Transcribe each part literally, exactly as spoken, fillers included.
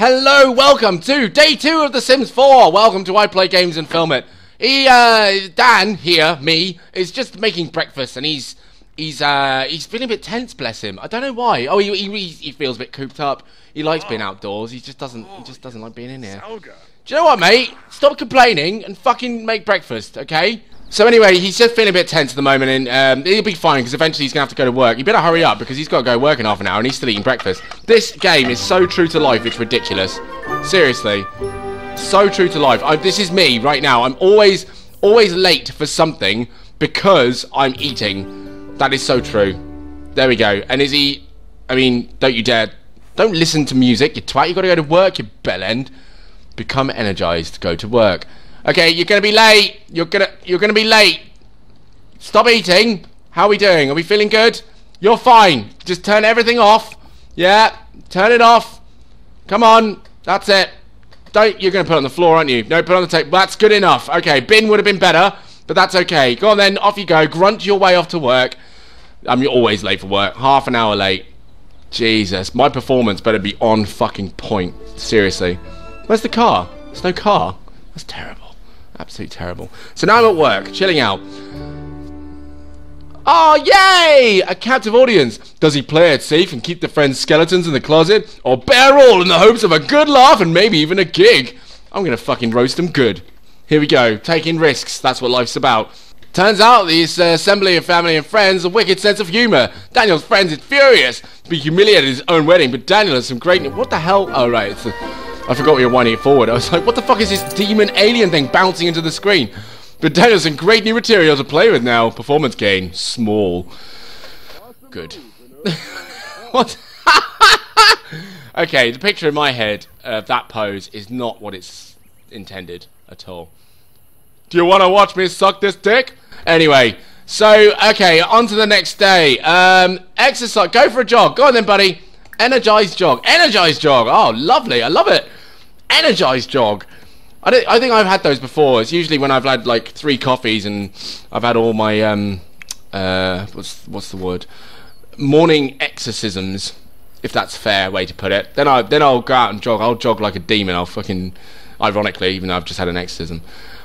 Hello, welcome to day two of The Sims four. Welcome to I Play Games and Film It. He, uh, Dan here, me, is just making breakfast, and he's he's uh he's feeling a bit tense, bless him. I don't know why. Oh, he he, he feels a bit cooped up. He likes oh. being outdoors. He just doesn't he just doesn't like being in here. Salga. Do you know what, mate? Stop complaining and fucking make breakfast, okay? So anyway, he's just feeling a bit tense at the moment, and um, he'll be fine because eventually he's gonna have to go to work. You better hurry up because he's got to go work in half an hour, and he's still eating breakfast. This game is so true to life, it's ridiculous. Seriously, so true to life. I, this is me right now. I'm always, always late for something because I'm eating. That is so true. There we go. And is he? I mean, don't you dare! Don't listen to music, you twat. You got to go to work, you bellend. Become energized to go to work. Okay, you're gonna be late. You're gonna, you're gonna be late. Stop eating. How are we doing? Are we feeling good? You're fine. Just turn everything off. Yeah, turn it off. Come on. That's it. Don't. You're gonna put it on the floor, aren't you? No, put it on the table. That's good enough. Okay, bin would have been better, but that's okay. Go on then. Off you go. Grunt your way off to work. I'm you're always late for work. Half an hour late. Jesus, my performance better be on fucking point. Seriously. Where's the car? There's no car. That's terrible. Absolutely terrible. So now I'm at work, chilling out. Oh, yay! A captive audience. Does he play it safe and keep the friend's skeletons in the closet? Or bear all in the hopes of a good laugh and maybe even a gig? I'm gonna fucking roast them good. Here we go, taking risks. That's what life's about. Turns out this uh, assembly of family and friends a wicked sense of humour. Daniel's friends is furious to be humiliated at his own wedding, but Daniel has some great... What the hell? Oh, right. It's a... I forgot we were winding it forward. I was like, what the fuck is this demon alien thing bouncing into the screen? But Daniel's some great new material to play with now. Performance gain. Small. Good. What? Okay, the picture in my head of that pose is not what it's intended at all. Do you want to watch me suck this dick? Anyway, so, okay, on to the next day. Um, exercise. Go for a jog. Go on then, buddy. Energize jog. Energize jog. Oh, lovely. I love it. Energize jog. I, don't, I think I've had those before. It's usually when I've had like three coffees and I've had all my um, uh, what's what's the word? Morning exorcisms, if that's a fair way to put it. Then I then I'll go out and jog. I'll jog like a demon. I'll fucking, ironically, even though I've just had an exorcism,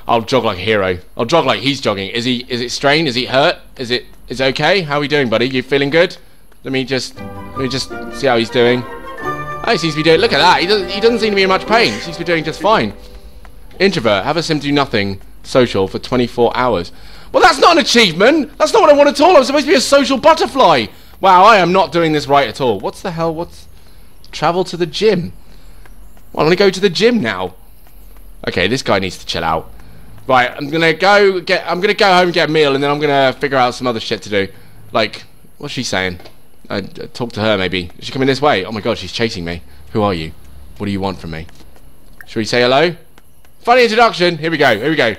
I'll jog like a hero. I'll jog like he's jogging. Is he? Is it strained? Is he hurt? Is it? Is it okay? How are we doing, buddy? You feeling good? Let me just. Let me just see how he's doing. Oh, he seems to be doing... Look at that. He doesn't, he doesn't seem to be in much pain. He seems to be doing just fine. Introvert. Have a sim do nothing social for twenty-four hours. Well, that's not an achievement. That's not what I want at all. I'm supposed to be a social butterfly. Wow, I am not doing this right at all. What's the hell? What's... Travel to the gym. Well, I'm going to go to the gym now. Okay, this guy needs to chill out. Right, I'm going to go get... I'm going to go home and get a meal, and then I'm going to figure out some other shit to do. Like, what's she saying? I talk to her maybe. Is she coming this way? Oh my god, she's chasing me. Who are you? What do you want from me? Should we say hello? Funny introduction. Here we go. Here we go.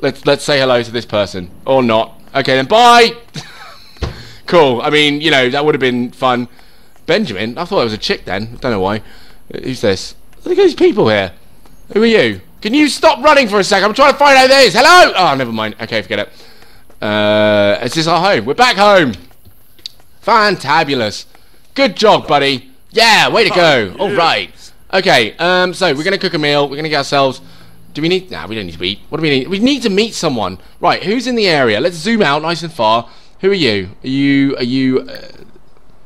Let's let's say hello to this person or not. Okay then. Bye. Cool. I mean, you know, that would have been fun. Benjamin. I thought it was a chick then. I don't know why. Who's this? Look at these people here. Who are you? Can you stop running for a sec? I'm trying to find out who it is. Hello. Oh, never mind. Okay, forget it. Uh, is this our home? We're back home. Fantabulous. Good job, buddy. Yeah, way to go. All right. Okay, um, so we're going to cook a meal. We're going to get ourselves... Do we need... Nah, we don't need to eat. What do we need? We need to meet someone. Right, who's in the area? Let's zoom out nice and far. Who are you? Are you... Are you... Uh,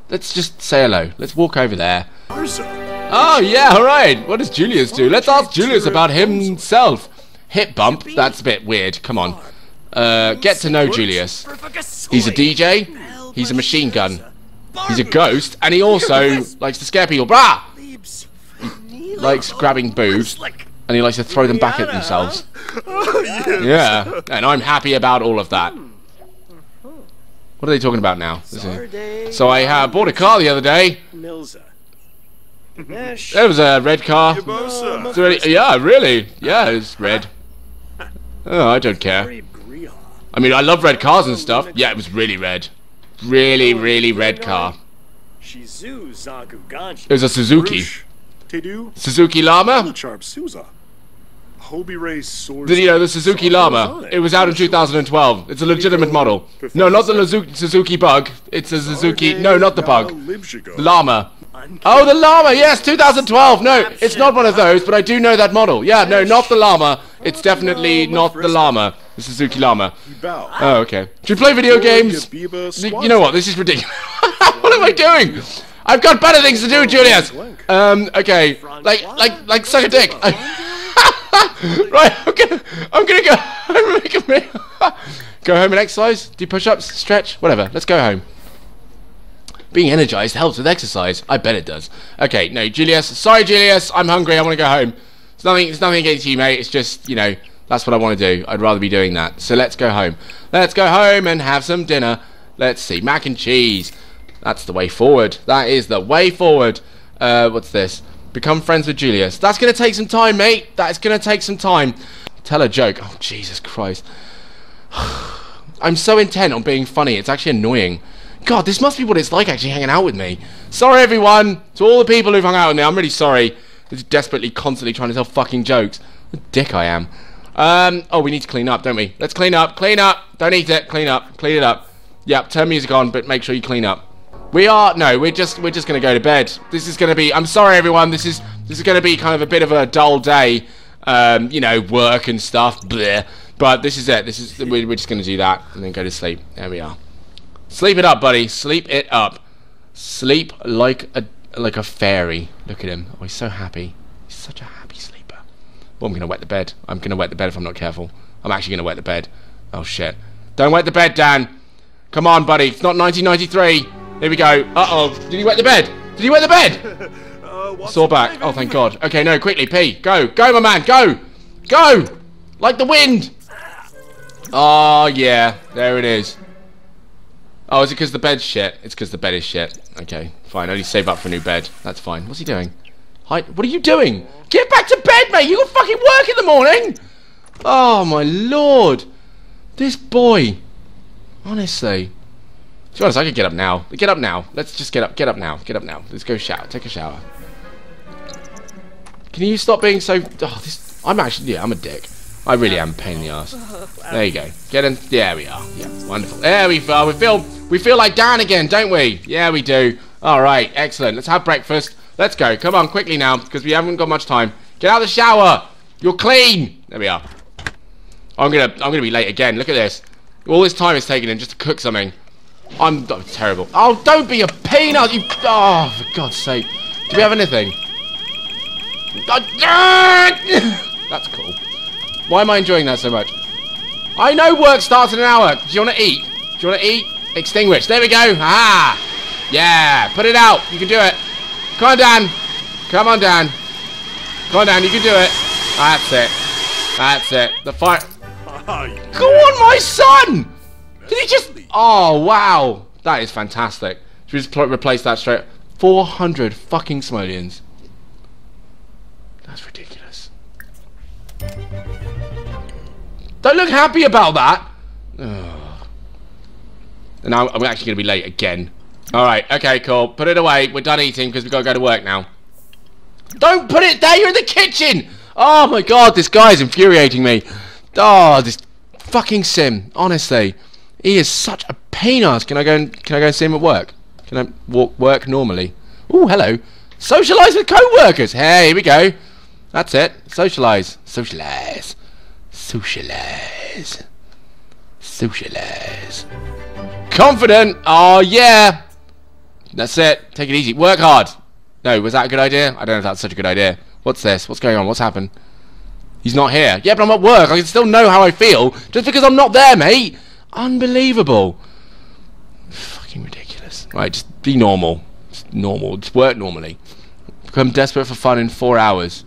let's just say hello. Let's walk over there. Oh, yeah, all right. What does Julius do? Let's ask Julius about himself. Hip bump. That's a bit weird. Come on. Uh, get to know Julius. He's a D J. He's a machine gun. He's a ghost, and he also likes to scare people. Brah! He likes grabbing boobs, and he likes to throw them back at themselves. Yeah, and I'm happy about all of that. What are they talking about now? So I uh, bought a car the other day. It was a red car. Yeah, really? Yeah, it's red. Oh, I don't care. I mean, I love red cars and stuff. Yeah, it was really red. Really, really red car. It was a Suzuki. Suzuki Llama? Did you know the Suzuki Llama? It was out in two thousand twelve. It's a legitimate model. No, not the Suzuki Bug. It's a Suzuki... No, not the Bug. Llama. and oh, the llama! Yes, two thousand twelve. No, it's not one of those, but I do know that model. Yeah, no, not the llama. It's definitely not the llama. The Suzuki llama. Oh, okay. Do you play video games? You know what? This is ridiculous. What am I doing? I've got better things to do, Julius. Um, okay, like, like, like, suck a dick. Right, I'm gonna, I'm gonna go. I'm gonna go home and exercise. Do push-ups, stretch, whatever. Let's go home. Being energized helps with exercise. I bet it does. Okay, no, Julius. Sorry, Julius. I'm hungry. I want to go home. It's nothing. It's nothing against you, mate. It's just, you know, that's what I want to do. I'd rather be doing that. So let's go home. Let's go home and have some dinner. Let's see, mac and cheese. That's the way forward. That is the way forward. Uh, what's this? Become friends with Julius. That's gonna take some time, mate. That's gonna take some time. Tell a joke. Oh, Jesus Christ. I'm so intent on being funny. It's actually annoying. God, this must be what it's like actually hanging out with me. Sorry, everyone. To all the people who've hung out with me, I'm really sorry. I'm desperately, constantly trying to tell fucking jokes. What a dick I am. Um, oh, we need to clean up, don't we? Let's clean up. Clean up. Don't eat it. Clean up. Clean it up. Yep, turn music on, but make sure you clean up. We are... No, we're just we're just going to go to bed. This is going to be... I'm sorry, everyone. This is this is going to be kind of a bit of a dull day. Um, you know, work and stuff. Bleh. But this is it. This is We're just going to do that and then go to sleep. There we are. Sleep it up, buddy. Sleep it up. Sleep like a like a fairy. Look at him. Oh, he's so happy. He's such a happy sleeper. Well, I'm gonna wet the bed. I'm gonna wet the bed if I'm not careful. I'm actually gonna wet the bed. Oh shit! Don't wet the bed, Dan. Come on, buddy. It's not nineteen ninety-three. Here we go. Uh oh. Did he wet the bed? Did he wet the bed? uh, Saw back. Oh, thank God. Okay, no. Quickly, pee. Go, go, my man. Go, go. Like the wind. Oh yeah. There it is. Oh, is it because the bed's shit? It's because the bed is shit. Okay, fine. I need to save up for a new bed. That's fine. What's he doing? Hi. What are you doing? Get back to bed, mate! You got fucking work in the morning! Oh, my lord. This boy. Honestly. To be honest, I could get up now. Get up now. Let's just get up. Get up now. Get up now. Let's go shower. Take a shower. Can you stop being so... Oh, this... I'm actually... Yeah, I'm a dick. I really am a pain in the ass. There you go. Get in. There we are. Yeah, wonderful. There we are. We feel we feel like Dan again, don't we? Yeah, we do. All right, excellent. Let's have breakfast. Let's go. Come on, quickly now, because we haven't got much time. Get out of the shower. You're clean. There we are. I'm gonna I'm gonna be late again. Look at this. All this time it's taken in just to cook something. I'm oh, terrible. Oh, don't be a peanut. You. Oh, for God's sake. Do we have anything? That's cool. Why am I enjoying that so much? I know work starts in an hour. Do you want to eat? Do you want to eat? Extinguish. There we go. Ah! Yeah. Put it out. You can do it. Come on, Dan. Come on, Dan. Come on, Dan. You can do it. That's it. That's it. The fire... Go on, my son! Did he just... Oh, wow. That is fantastic. Should we just replace that straight... four hundred fucking simoleons. That's ridiculous. Don't look happy about that. Ugh. And now I'm actually going to be late again. Alright, okay, cool. Put it away. We're done eating because we've got to go to work now. Don't put it there. You're in the kitchen. Oh, my God. This guy's infuriating me. Oh, this fucking Sim. Honestly. He is such a pain ass. Can I go and, can I go and see him at work? Can I walk, work normally? Oh, hello. Socialise with co-workers. Hey, here we go. That's it. Socialise. Socialise. Socialize. Socialize. Confident. Oh, yeah. That's it. Take it easy. Work hard. No, was that a good idea? I don't know if that's such a good idea. What's this? What's going on? What's happened? He's not here. Yeah, but I'm at work. I can still know how I feel just because I'm not there, mate. Unbelievable. Fucking ridiculous. Right, just be normal. Just normal. Just work normally. Become desperate for fun in four hours.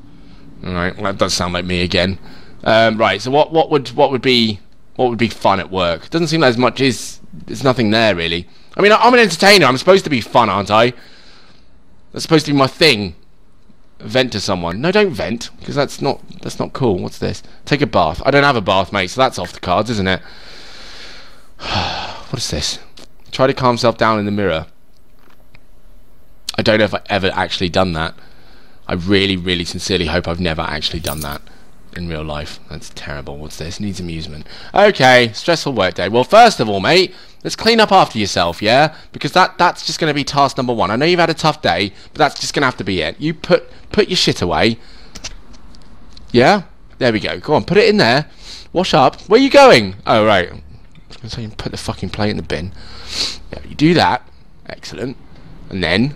All right, well, that does sound like me again. Um, right, so what what would what would be what would be fun at work? Doesn't seem like as much is there's nothing there really. I mean, I, I'm an entertainer. I'm supposed to be fun, aren't I? That's supposed to be my thing. Vent to someone. No, don't vent because that's not that's not cool. What's this? Take a bath. I don't have a bath, mate. So that's off the cards, isn't it? What is this? Try to calm yourself down in the mirror. I don't know if I've ever actually done that. I really, really, sincerely hope I've never actually done that. in real life. That's terrible. What's this? Needs amusement. Okay, stressful workday. Well, first of all, mate, let's clean up after yourself, yeah? Because that that's just going to be task number one. I know you've had a tough day, but that's just going to have to be it. You put put your shit away. Yeah? There we go. Go on, put it in there. Wash up. Where are you going? Oh, right. I was going to say you put the fucking plate in the bin. Yeah, you do that. Excellent. And then,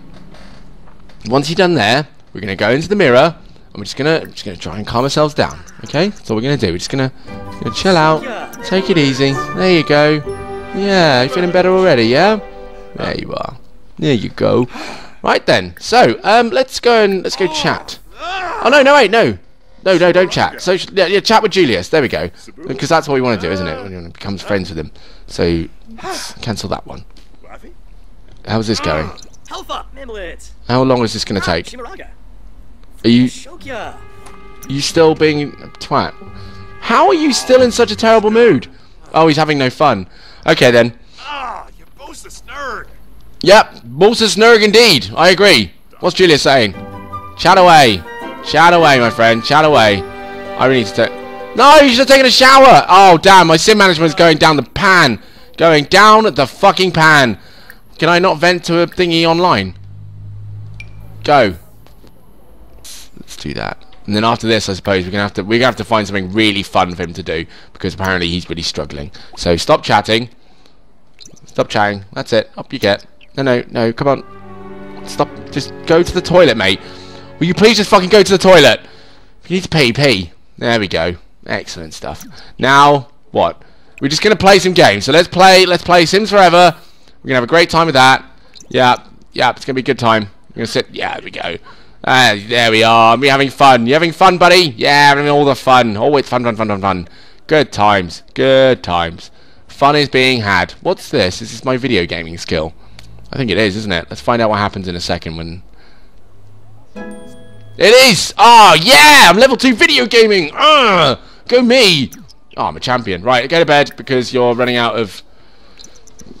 once you're done there, we're going to go into the mirror. And we're just gonna just gonna try and calm ourselves down, okay? That's all we're gonna do. We're just gonna, gonna chill out, take it easy. There you go. Yeah, you feeling better already? Yeah. There you are. There you go. Right then. So um, let's go and let's go chat. Oh no, no wait, no, no, no, don't chat. So yeah, yeah, chat with Julius. There we go. Because that's what we want to do, isn't it? When he becomes friends with him. So cancel that one. How's this going? How long is this gonna take? Are you, are you still being a twat? How are you still in such a terrible mood? Oh, he's having no fun. Okay, then. Ah, you Bolsus Nurg. Yep, Bolsus Nurg indeed. I agree. What's Julia saying? Chat away. Chat away, my friend. Chat away. I really need to take... No, you should have taken a shower. Oh, damn. My sim management's going down the pan. Going down the fucking pan. Can I not vent to a thingy online? Go. Let's do that, and then after this, I suppose we're gonna have to we're gonna have to find something really fun for him to do, because apparently he's really struggling. So stop chatting, stop chatting. That's it. Up you get. No, no, no. Come on. Stop. Just go to the toilet, mate. Will you please just fucking go to the toilet? You need to pee, pee. There we go. Excellent stuff. Now what? We're just gonna play some games. So let's play. Let's play Sims Forever. We're gonna have a great time with that. Yeah, yeah. It's gonna be a good time. We're gonna sit. Yeah, there we go. Uh, there we are. We're having fun. You having fun, buddy? Yeah, having all the fun. Always fun, fun, fun, fun, fun. Good times. Good times. Fun is being had. What's this? Is this my video gaming skill? I think it is, isn't it? Let's find out what happens in a second when... It is! Oh, yeah! I'm level two video gaming! Ugh! Go me! Oh, I'm a champion. Right, go to bed because you're running out of...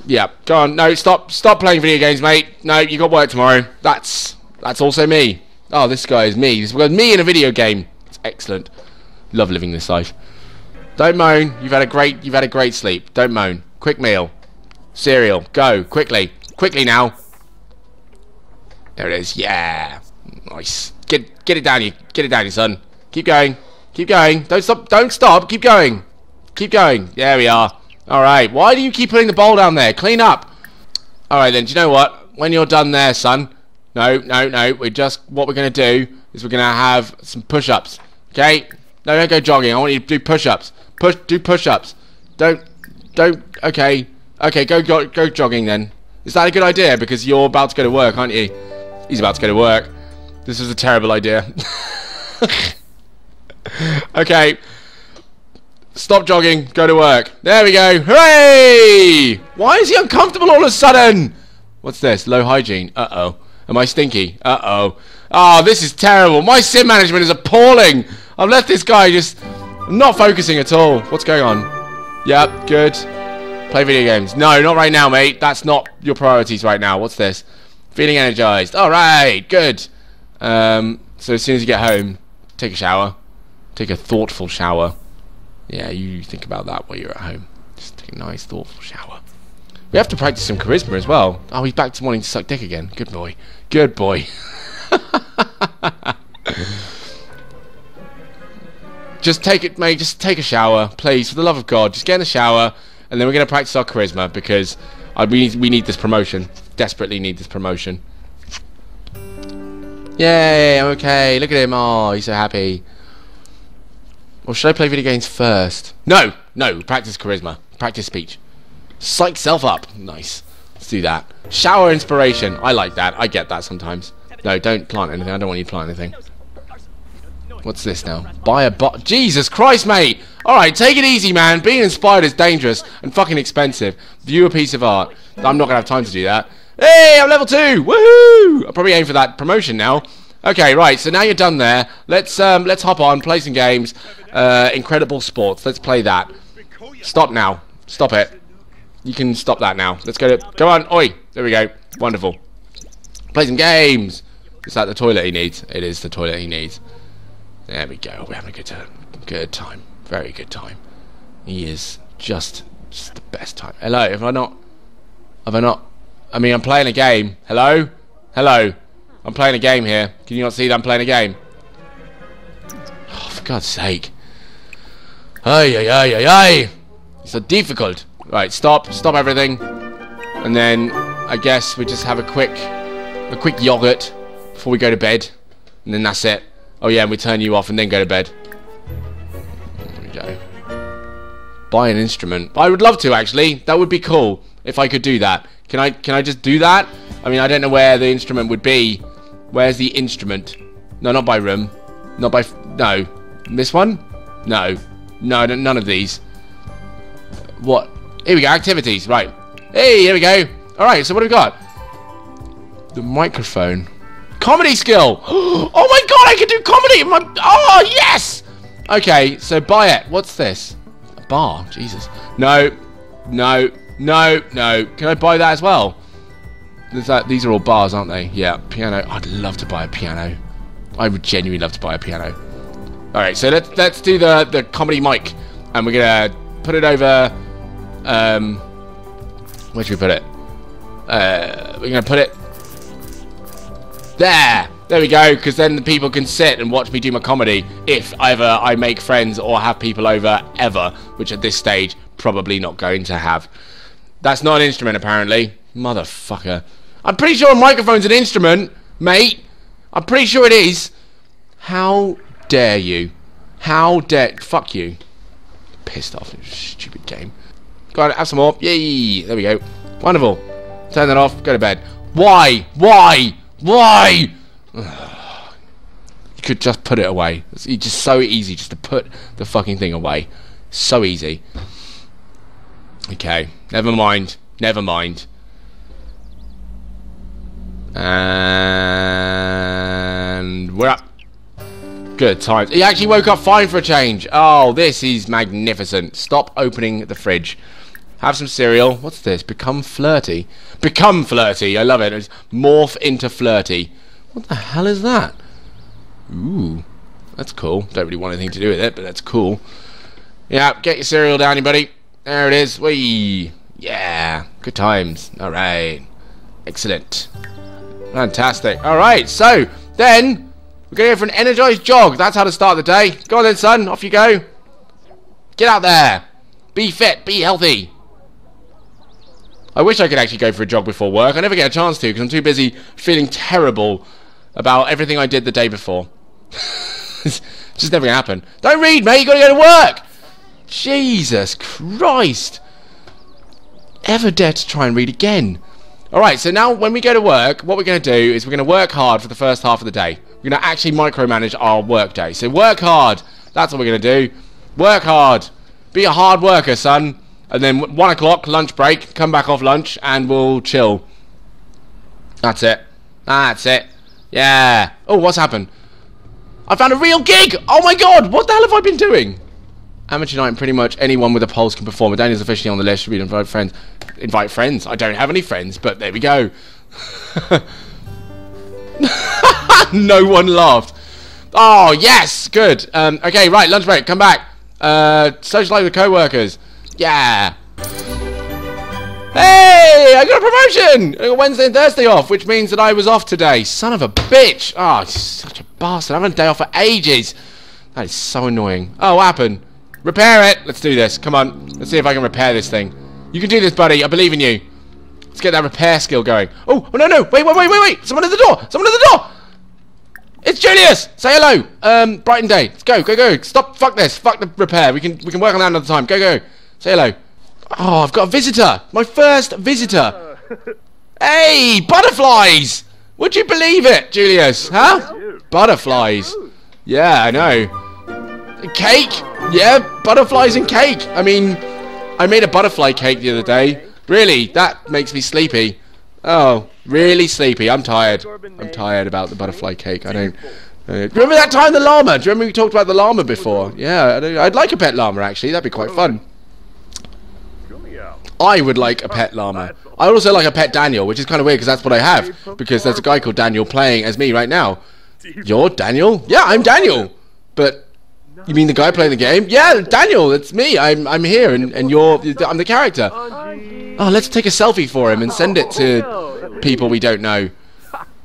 Yeah, go on. No, stop. Stop playing video games, mate. No, you got work tomorrow. That's... That's also me. Oh, this guy is me. This was me in a video game. It's excellent. Love living this life. Don't moan. You've had a great. You've had a great sleep. Don't moan. Quick meal. Cereal. Go quickly. Quickly now. There it is. Yeah. Nice. Get get it down, you. Get it down, you son. Keep going. Keep going. Don't stop. Don't stop. Keep going. Keep going. There we are. All right. Why do you keep putting the bowl down there? Clean up. All right then. Do you know what? When you're done there, son. No, no, no, we're just, what we're going to do is we're going to have some push-ups, okay? No, don't go jogging, I want you to do push-ups, push, do push-ups, don't, don't, okay, okay, go, go, go jogging then. Is that a good idea? Because you're about to go to work, aren't you? He's about to go to work. This is a terrible idea. Okay, stop jogging, go to work. There we go, hooray! Why is he uncomfortable all of a sudden? What's this, low hygiene, uh-oh. Am I stinky? Uh-oh. Oh, this is terrible. My sim management is appalling. I've left this guy just not focusing at all. What's going on? Yep, good. Play video games. No, not right now, mate. That's not your priorities right now. What's this? Feeling energized. All right, good. Um, so as soon as you get home, take a shower. Take a thoughtful shower. Yeah, you think about that while you're at home. Just take a nice, thoughtful shower. We have to practice some charisma as well. Oh, he's back to wanting to suck dick again. Good boy. Good boy. Just take it, mate. Just take a shower, please. For the love of God, just get in the shower, and then we're going to practice our charisma because uh, we, need, we need this promotion. Desperately need this promotion. Yay, I'm okay. Look at him. Oh, he's so happy. Or should I play video games first? No, no. Practice charisma. Practice speech. Psych self up. Nice. Let's do that. Shower inspiration. I like that. I get that sometimes. No, don't plant anything. I don't want you to plant anything. What's this now? Buy a bot. Jesus Christ, mate. All right, take it easy, man. Being inspired is dangerous and fucking expensive. View a piece of art. I'm not going to have time to do that. Hey, I'm level two. Woohoo! I'll probably aim for that promotion now. Okay, right. So now you're done there. Let's um, let's hop on, play some games. Uh, incredible sports. Let's play that. Stop now. Stop it. You can stop that now. Let's go to... Go on. Oi. There we go. Wonderful. Play some games. Is that the toilet he needs? It is the toilet he needs. There we go. We're having a good time. Good time. Very good time. He is just, just the best time. Hello, have I not... Have I not... I mean, I'm playing a game. Hello? Hello? I'm playing a game here. Can you not see that I'm playing a game? Oh, for God's sake. Ay, ay, ay, ay, ay! It's so difficult. Right, stop. Stop everything. And then, I guess we just have a quick... A quick yogurt before we go to bed. And then that's it. Oh yeah, and we turn you off and then go to bed. There we go. Buy an instrument. I would love to, actually. That would be cool if I could do that. Can I can I just do that? I mean, I don't know where the instrument would be. Where's the instrument? No, not by room. Not by... F no. This one? No. No, none of these. What? Here we go. Activities. Right. Hey, here we go. Alright, so what have we got? The microphone. Comedy skill! Oh my god, I can do comedy! My, oh, yes! Okay, so buy it. What's this? A bar? Jesus. No. No. No. No. Can I buy that as well? Is that, these are all bars, aren't they? Yeah. Piano. I'd love to buy a piano. I would genuinely love to buy a piano. Alright, so let's, let's do the, the comedy mic. And we're gonna put it over... Um, where should we put it? Uh, we're gonna put it... There! There we go, because then the people can sit and watch me do my comedy if either I make friends or have people over ever, which at this stage, probably not going to have. That's not an instrument, apparently. Motherfucker. I'm pretty sure a microphone's an instrument, mate. I'm pretty sure it is. How dare you? How dare... Fuck you. Pissed off. Stupid game. Go on, have some more. Yay! There we go. Wonderful. Turn that off. Go to bed. Why? Why? Why? You could just put it away. It's just so easy just to put the fucking thing away. So easy. Okay. Never mind. Never mind. And we're up. Good times. He actually woke up fine for a change. Oh, this is magnificent. Stop opening the fridge. Have some cereal. What's this? Become flirty. Become flirty. I love it. It's morph into flirty. What the hell is that? Ooh. That's cool. Don't really want anything to do with it, but that's cool. Yeah, get your cereal down, you buddy. There it is. Whee. Yeah. Good times. All right. Excellent. Fantastic. All right. So, then, we're going to go for an energized jog. That's how to start the day. Go on then, son. Off you go. Get out there. Be fit. Be healthy. I wish I could actually go for a jog before work. I never get a chance to because I'm too busy feeling terrible about everything I did the day before. It's just never gonna happen. Don't read, mate. You gotta go to work. Jesus Christ! Ever dare to try and read again? All right. So now, when we go to work, what we're gonna do is we're gonna work hard for the first half of the day. We're gonna actually micromanage our work day. So work hard. That's what we're gonna do. Work hard. Be a hard worker, son. And then one o'clock, lunch break, come back off lunch, and we'll chill. That's it. That's it. Yeah. Oh, what's happened? I found a real gig! Oh my god, what the hell have I been doing? Amateur night, and pretty much anyone with a pulse can perform. Daniel's officially on the list. Should we invite friends? Invite friends? I don't have any friends, but there we go. No one laughed. Oh, yes, good. Um, okay, right, lunch break, come back. Uh, socialise with co-workers. Yeah! Hey! I got a promotion! I got Wednesday and Thursday off, which means that I was off today. Son of a bitch! Oh, such a bastard. I haven't had a day off for ages. That is so annoying. Oh, what happened? Repair it! Let's do this. Come on. Let's see if I can repair this thing. You can do this, buddy. I believe in you. Let's get that repair skill going. Oh, oh no, no! Wait, wait, wait, wait, wait! Someone at the door! Someone at the door! It's Julius! Say hello! Um, Brighton Day. Let's go, go, go. Stop. Fuck this. Fuck the repair. We can, we can work on that another time. Go, go. Say hello. Oh, I've got a visitor. My first visitor. Hey, butterflies! Would you believe it, Julius? Huh? Butterflies. Yeah, I know. Cake? Yeah, butterflies and cake. I mean, I made a butterfly cake the other day. Really, that makes me sleepy. Oh, really sleepy. I'm tired. I'm tired about the butterfly cake. I don't... Uh, remember that time the llama? Do you remember we talked about the llama before? Yeah, I'd, I'd like a pet llama, actually. That'd be quite fun. I would like a pet llama. I also like a pet Daniel, which is kind of weird because that's what I have. Because there's a guy called Daniel playing as me right now. You're Daniel? Yeah, I'm Daniel. But You mean the guy playing the game? Yeah, Daniel, it's me. I'm I'm here, and and you're I'm the character. Oh, let's take a selfie for him and send it to people we don't know.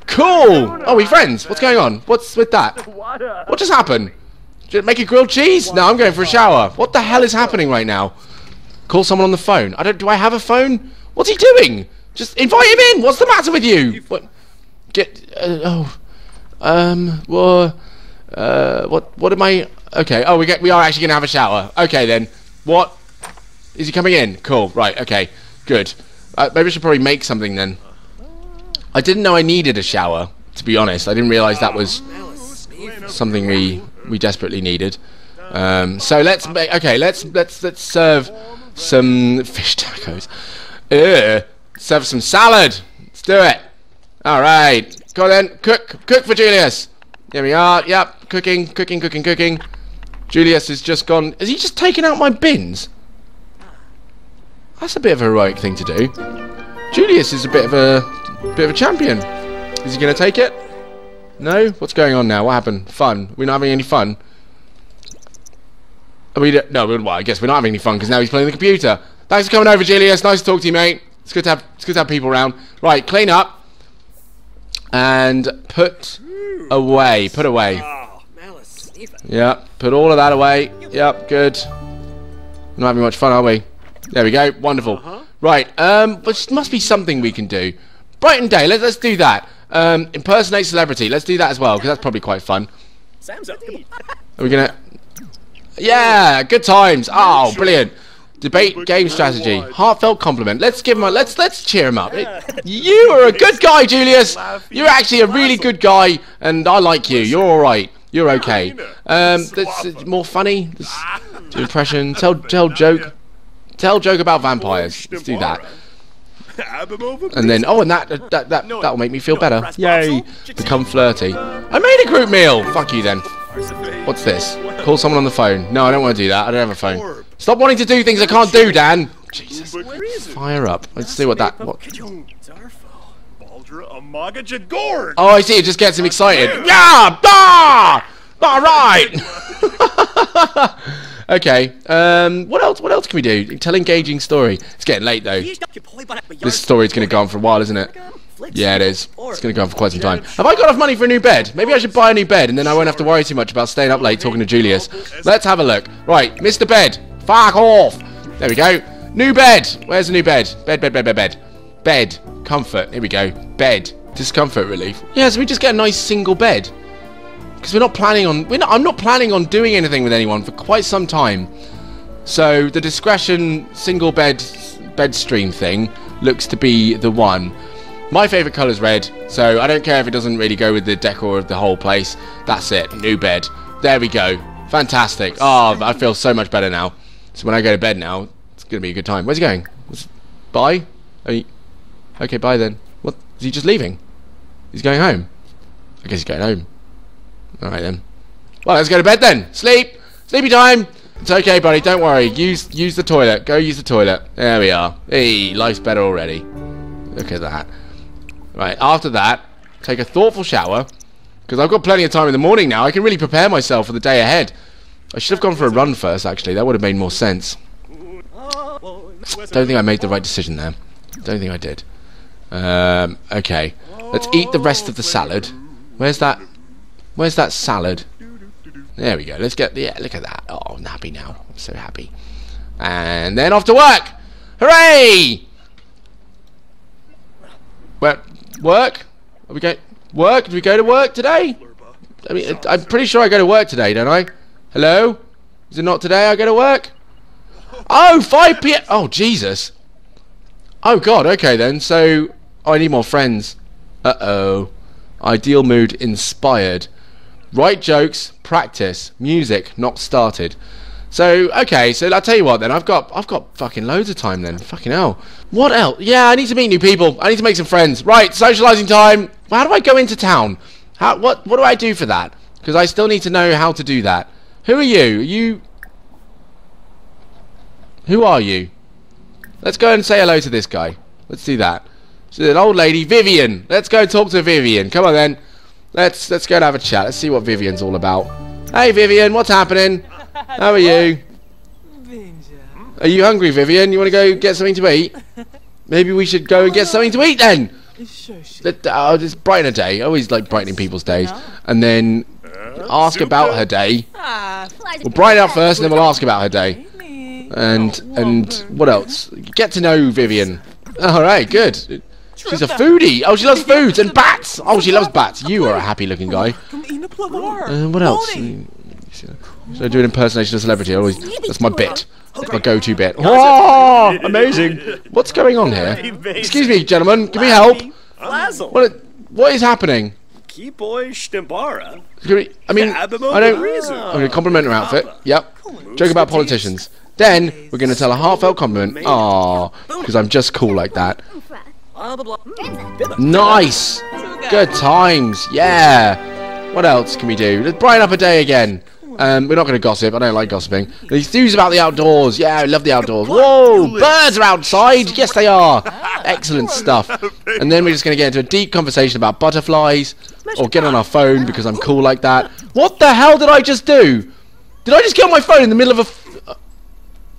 Cool. Oh, we friends. What's going on? What's with that? What just happened? Did it make a grilled cheese? No, I'm going for a shower. What the hell is happening right now? Call someone on the phone. I don't. Do I have a phone? What's he doing? Just invite him in. What's the matter with you? What? Get. Uh, oh. Um. Well. Uh. What? What am I? Okay. Oh, we get. We are actually gonna have a shower. Okay then. What? Is he coming in? Cool. Right. Okay. Good. Uh, maybe I should probably make something then. I didn't know I needed a shower, to be honest. I didn't realise that was something we we desperately needed. Um, so let's make. Okay. Let's let's let's serve some fish tacos. Ugh. Serve some salad. Let's do it. All right. Go on then. Cook. Cook for Julius. Here we are. Yep. Cooking. Cooking. Cooking. Cooking. Julius has just gone. Has he just taken out my bins? That's a bit of a heroic thing to do. Julius is a bit of a bit of a champion. Is he going to take it? No. What's going on now? What happened? Fun. We're not having any fun. Are we no. Well, I guess we're not having any fun because now he's playing the computer. Thanks for coming over, Julius. Nice to talk to you, mate. It's good to have it's good to have people around. Right, clean up and put away. Put away. Yeah, put all of that away. Yep, good. Not having much fun, are we? There we go. Wonderful. Uh-huh. Right. Um, but there must be something we can do. Brighton Day. Let's let's do that. Um, impersonate celebrity. Let's do that as well because that's probably quite fun. Sam's up. Are we gonna? Yeah. Good times. Oh, brilliant. Debate game strategy. Heartfelt compliment. Let's give him a let's let's cheer him up. It, you are a good guy, Julius. You're actually a really good guy, and I like you. You're all right. You're okay. Um, that's it's more funny. That's impression. Tell tell joke. Tell joke about vampires. Let's do that. And then oh, and that that that that will make me feel better. Yay! Become flirty. I made a group meal. Fuck you then. What's this? Call someone on the phone. No, I don't want to do that. I don't have a phone. Stop wanting to do things I can't do, Dan! Jesus. Fire up. Let's see what that... What? Oh, I see. It just gets him excited. Yeah! Ah! All right! Okay. Um, what else What else can we do? Tell engaging story. It's getting late, though. This story's going to go on for a while, isn't it? Yeah, it is. It's going to go on for quite some time. Have I got enough money for a new bed? Maybe I should buy a new bed, and then I won't have to worry too much about staying up late talking to Julius. Let's have a look. Right. Mister Bed. Fuck off! There we go. New bed! Where's the new bed? Bed, bed, bed, bed, bed. Bed. Comfort. Here we go. Bed. Discomfort relief. Yeah, so we just get a nice single bed. Because we're not planning on... We're not, I'm not planning on doing anything with anyone for quite some time. So the discretion single bed, bed stream thing looks to be the one. My favourite colour is red. So I don't care if it doesn't really go with the decor of the whole place. That's it. New bed. There we go. Fantastic. Oh, I feel so much better now. So when I go to bed now, it's going to be a good time. Where's he going? Bye? You... Okay, bye then. What? Is he just leaving? He's going home. I guess he's going home. Alright then. Well, let's go to bed then. Sleep. Sleepy time. It's okay, buddy. Don't worry. Use use the toilet. Go use the toilet. There we are. Hey, life's better already. Look at that. Right, after that, take a thoughtful shower. Because I've got plenty of time in the morning now. I can really prepare myself for the day ahead. I should have gone for a run first, actually. That would have made more sense. Don't think I made the right decision there. Don't think I did. Um, okay. Let's eat the rest of the salad. Where's that? Where's that salad? There we go. Let's get the... Yeah, look at that. Oh, I'm happy now. I'm so happy. And then off to work! Hooray! Where, work? Are we go, work? Did we go to work today? I mean, I'm pretty sure I go to work today, don't I? Hello? Is it not today I go to work? Oh, five p m Oh, Jesus. Oh, God. Okay, then. So, oh, I need more friends. Uh-oh. Ideal mood inspired. Write jokes. Practice. Music. Not started. So, okay. So, I'll tell you what, then. I've got I've got fucking loads of time, then. Fucking hell. What else? Yeah, I need to meet new people. I need to make some friends. Right. Socializing time. How do I go into town? How? What, what do I do for that? Because I still need to know how to do that. Who are you? Are you... Who are you? Let's go and say hello to this guy. Let's do that. She's an old lady. Vivian. Let's go talk to Vivian. Come on, then. Let's let's go and have a chat. Let's see what Vivian's all about. Hey Vivian, what's happening? How are you? Are you hungry, Vivian? You want to go get something to eat? Maybe we should go and get something to eat then. Oh, just brighten her day. I always like brightening people's days. And then ask about her day. We'll brighten up first, and then we'll ask about her day. And and what else? Get to know Vivian. All right, good. She's a foodie. Oh, she loves foods and bats. Oh, she loves bats. You are a happy-looking guy. Uh, what else? Should I do an impersonation of celebrity? I always, that's my bit. That's my go-to bit. Oh, amazing. What's going on here? Excuse me, gentlemen. Can we help? What, what is happening? I mean, I don't... I'm going to compliment her outfit. Yep. Joke about politicians. Then, we're going to tell a heartfelt compliment. Aww, because I'm just cool like that. Nice. Good times. Yeah. What else can we do? Let's brighten up a day again. Um, we're not going to gossip. I don't like gossiping. These news about the outdoors. Yeah, I love the outdoors. Whoa, birds are outside. Yes, they are. Excellent stuff. And then we're just going to get into a deep conversation about butterflies or get on our phone because I'm cool like that. What the hell did I just do? Did I just get on my phone in the middle of a... F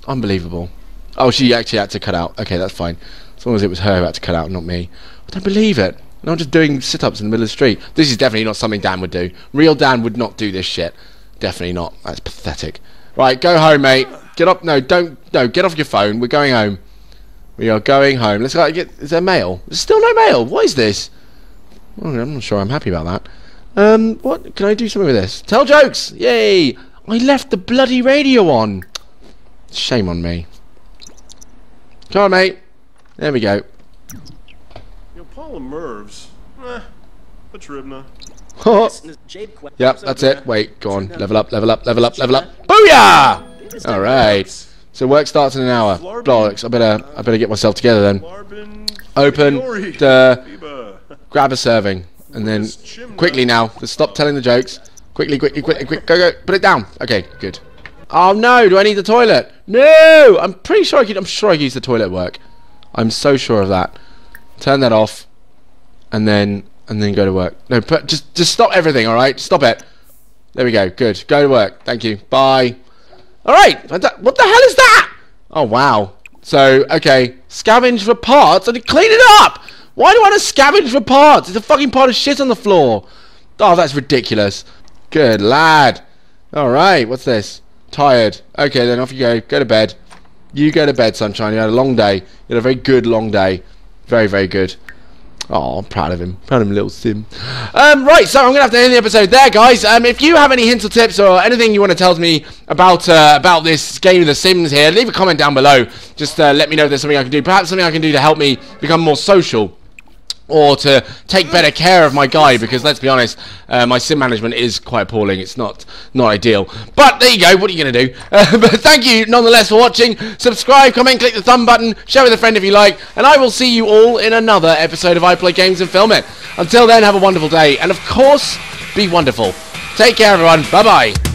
Unbelievable. Oh, she actually had to cut out. Okay, that's fine. As long as it was her who had to cut out, not me. I don't believe it. No, I'm just doing sit-ups in the middle of the street. This is definitely not something Dan would do. Real Dan would not do this shit. Definitely not. That's pathetic. Right, go home, mate. Get up. No, don't. No, get off your phone. We're going home. We are going home. Let's go get... Is there mail? There's still no mail. What is this? Oh, I'm not sure I'm happy about that. Um, what? Can I do something with this? Tell jokes! Yay! I left the bloody radio on. Shame on me. Come on, mate. There we go. Your Paula Mervs. Eh, the Tribna. Yep, that's it. Wait, go on. Level up, level up, level up, level up. Booyah! All right. So work starts in an hour. Blocks. I better, I better get myself together then. Open. The, grab a serving, and then quickly now. Just stop telling the jokes. Quickly, quickly, quickly, quick. Go, go. Put it down. Okay, good. Oh no! Do I need the toilet? No! I'm pretty sure I could. I'm sure I could use the toilet at work. I'm so sure of that. Turn that off, and then. And then go to work. No, put, just just stop everything, all right? Stop it. There we go. Good. Go to work. Thank you. Bye. All right. What the hell is that? Oh, wow. So, okay. Scavenge for parts. I need to clean it up. Why do I want to scavenge for parts? There's a fucking pile of shit on the floor. Oh, that's ridiculous. Good lad. All right. What's this? Tired. Okay, then off you go. Go to bed. You go to bed, sunshine. You had a long day. You had a very good long day. Very, very good. Oh, I'm proud of him. Proud of him, little Sim. Um, right, so I'm going to have to end the episode there, guys. Um, if you have any hints or tips or anything you want to tell me about uh, about this game of The Sims here, leave a comment down below. Just uh, let me know if there's something I can do. Perhaps something I can do to help me become more social. Or to take better care of my guy, because let's be honest, uh, my sim management is quite appalling. It's not not ideal. But there you go. What are you going to do? Uh, but thank you, nonetheless, for watching. Subscribe, comment, click the thumb button, share with a friend if you like, and I will see you all in another episode of I Play Games and Film It. Until then, have a wonderful day, and of course, be wonderful. Take care, everyone. Bye-bye.